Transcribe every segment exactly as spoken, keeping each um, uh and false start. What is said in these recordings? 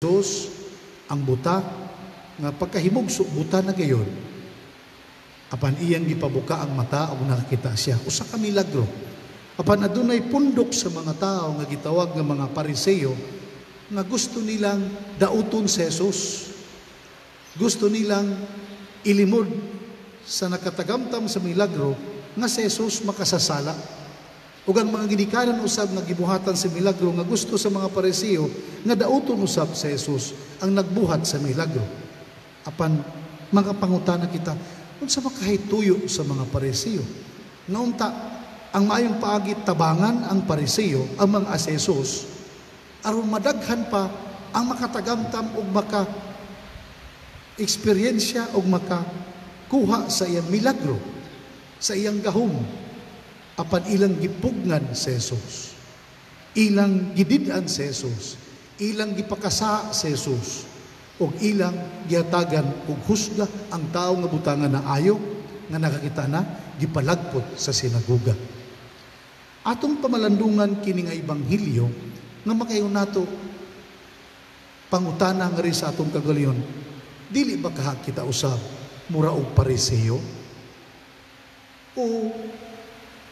Jesus ang buta nga pagkahimugsok buta na gayon apan iyang gipabuka ang mata og nakakita siya usa ka milagro apan adunay pundok sa mga tao nga gitawag nga mga Pariseo nga gusto nilang dauton si Jesus, gusto nilang ilimod sa nakatagamtam sa milagro nga si Jesus makasasala. Ug ang mga ginikanan usab nga gibuhatan sa milagro nga gusto sa mga Pariseo nga dauton usab sa Jesus ang nagbuhat sa milagro. Apan mga pangutana kita, unsa makahituyo sa mga Pariseo? Naunta ang maayong paagi tabangan ang Pariseo ang mga asesos aron madaghan pa ang makatagamtam og maka eksperyensya og maka kuha sa iyang milagro, sa iyang gahom. Apan ilang gipugnan si Jesus, ilang gididan si Jesus, ilang gipakasa si Jesus, o ilang giatagan og husga ang tao nga butangan na ayo nga nakakita na gipalagpot sa sinaguga. Atong pamalandungan kini nga ebanghelyo nga makayon nato pangutana nga ri sa atong kagalyon, dili ba kaha kita usab mura og Pariseo o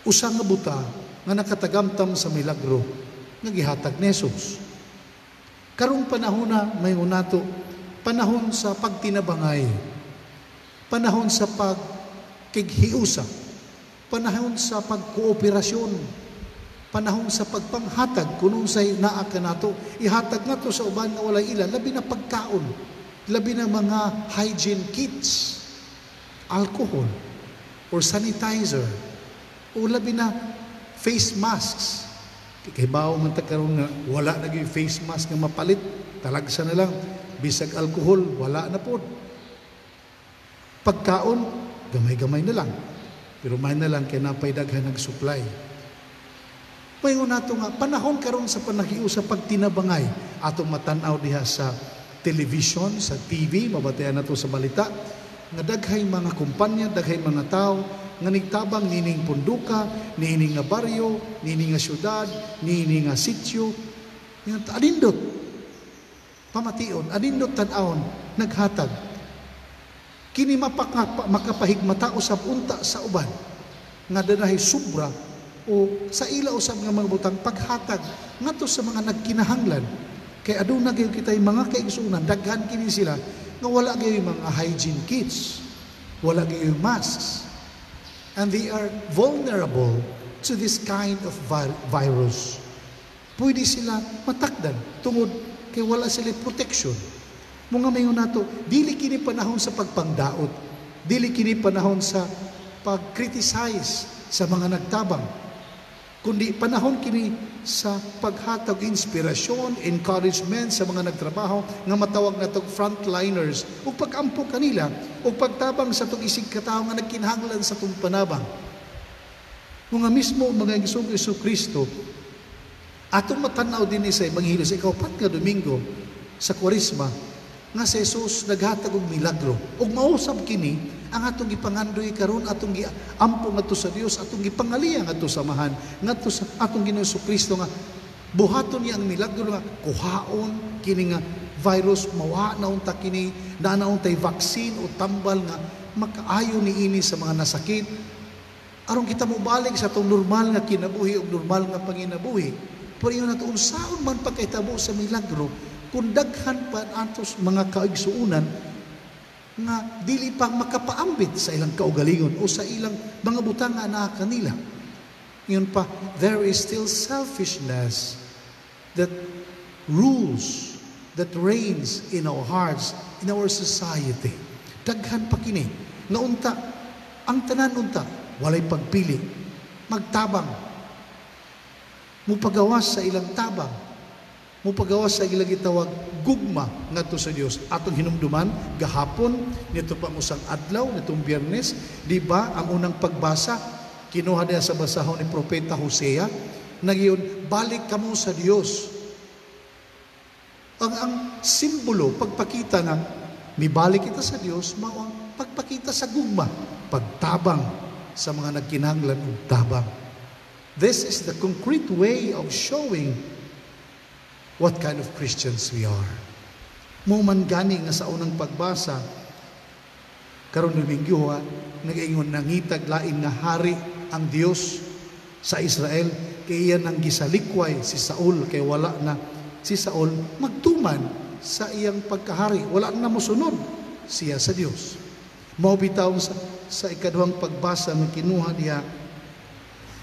usa nga buta nga nakatagamtam sa milagro nga gihatag ni Jesus? Karong panahon na may unato, panahon sa pagtinabangay, panahon sa pagkighiusa, panahon sa pagkooperasyon, panahon sa pagpanghatag kung unsay naa kanato, ihatag nato sa uban nga walay ilan, labi na pagkaon, labi na mga hygiene kits, alcohol or sanitizer, o labi na face masks. Kay bawo man ta karon nga wala na gyud face mask nga mapalit, talagsa na lang bisag alcohol wala na pod. Pagkaon gamay-gamay na lang, pero may na lang kay napay daghan ng supply. Paingon nato nga panahon karon sa panahiusa pagtinabangay, atong matan-aw diha sa television, sa T V, mabatayan nato sa balita nga daghay mga kumpanya, daghay mga tao nga nagtabang nining punduka, nining nga baryo, nining nga syudad, nining nga sityo, adindot pamation, adindot tan-awon naghatag. Kini mapaka makapahigmata usab unta sa uban nga dadahay sobra o sa ila usab nga mga butang paghatag ngadto sa mga nagkinahanglan. Kay aduna gyud kitay mga kaigsuonan, daghan kini sila nga wala gyud mga hygiene kits, wala gyud masks, and they are vulnerable to this kind of virus. Pwede sila matakdan tungod kay wala sila protection. Mga mayon nato, dili kini panahon sa pagpangdaot, dili kini panahon sa pag-criticize sa mga nagtabang, kundi panahon kini sa paghatag inspirasyon, encouragement sa mga nagtrabaho nga matawag na tog frontliners, o pag-ampo kanila o pagtabang sa tong isig katao nga nagkinahanglan sa tong panabang. Mga mismo mga Gisong Jesucristo, atong matanaw din sa Ebanghelyo sa ikapat nga Domingo sa Kwaresma nga si Jesus naghatag og milagro, ug mausab kini ang atong gipangandoy karon, atong giampo ngadto sa Dios, atong gipangaliya ngadto sa amahan, ngadto sa atong Ginoo Jesucristo nga buhaton niya ang milagro nga kuhaon kini nga virus, mawa na unta kini, naa untay vaccine o tambal nga makaayo niini sa mga nasakit aron kita mobalik sa atong normal nga kinabuhi ug normal nga panginabuhi. Pero iyon nato, unsaon man pagkahitabo sa milagro kun daghan pa atos mga kaigsuonan nga dili pa makapaambit sa ilang kaugalingon o sa ilang mga butanga na kanila. Yun pa, there is still selfishness that rules, that reigns in our hearts, in our society. Daghan pa kini nga unta, ang tanan unta, walay pagpili, magtabang, mupagawas sa ilang tabang, mupagawas sa ilang gitawag gugma ngadto sa Dios. Atong hinumduman gahapon nito pang usang adlaw nitong Biyernes, di ba ang unang pagbasa kinuha niya sa basahon ni propeta Hosea nagyon, balik kamo sa Dios. Ang ang simbolo pagpakita ng mibalik kita sa Dios mao ang pagpakita sa gugma, pagtabang sa mga nagkinahanglan og tabang. This is the concrete way of showing what kind of Christians we are. Mo man gani nga sa unang pagbasa karon Domingo ha, nag-ingon nangitag lain na hari ang Dios sa Israel kay iyan ang gisalikway si Saul kay wala na si Saul magtuman sa iyang pagkahari, wala na mosunod siya sa Dios. Mao bitaw sa, sa ikaduhang pagbasa nga kinuha diha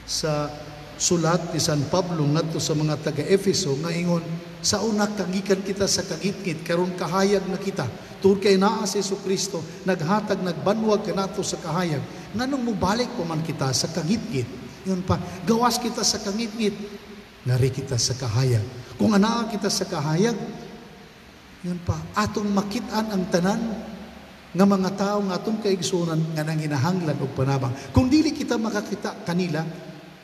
sa sulat ni San Pablo ngadto sa mga taga-Efeso nga ingon sa una kagikan kita sa kagitgit karon kahayag na kita tuod kay naa si Jesucristo naghatag nagbanwag kanato sa kahayag nganong mobalik pa man kita sa kagitgit yun pa gawas kita sa kagitgit nari kita sa kahayag kung anaa kita sa kahayag yun pa atong makit-an ang tanan nga mga tao nga atong kaigsunan nga nanginahanglan og panabang kung dili kita makakita kanila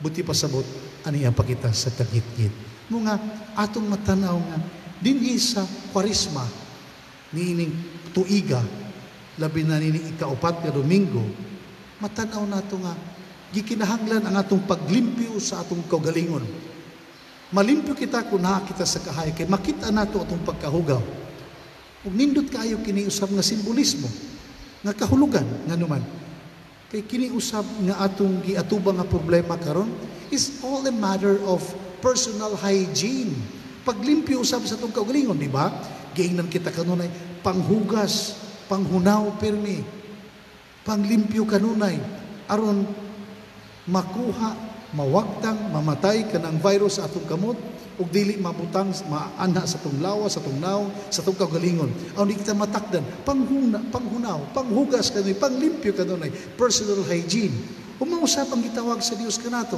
buti pasabot, ano yung pakita sa kagitgit. Mga atong matanaw nga, dinhi sa kwarisma, niining tuiga, labi na niining ikaupat na Domingo, matanaw na ito nga, gikinahanglan ang atong paglimpyo sa atong kaugalingon. Malimpyo kita kung nakakita sa kahayag, kaya makita na ito atong pagkahugaw. Kung nindot kayo kiniusap nga simbolismo, nga kahulugan, nga naman, kay kiniusap nga atong giatubang nga problema karon is all a matter of personal hygiene. Paglimpyo usab sa atong kaugalingon, di ba? Giingnan kita kanunay panghugas, panghunaw pirmi. Panglimpyo kanunay aron makuha, mawagtang, mamatay kanang virus sa atong kamot ug dili mabutang maana sa atong lawas, sa atong naong, sa atong kaugalingon. Aw di kita matakdan, panghuna, panghunaw, panghugas kanunay, panglimpyo kanunay, personal hygiene. Umausap ang gitawag sa Dios kanato,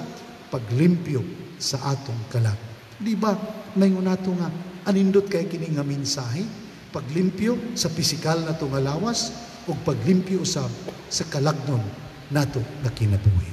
paglimpyo sa atong kalat. Di ba? Mayon nato nga anindot kay kini nga mensahe, paglimpyo sa pisikal nato nga lawas ug paglimpyo usab sa kalagnon nato nga kinabuhi.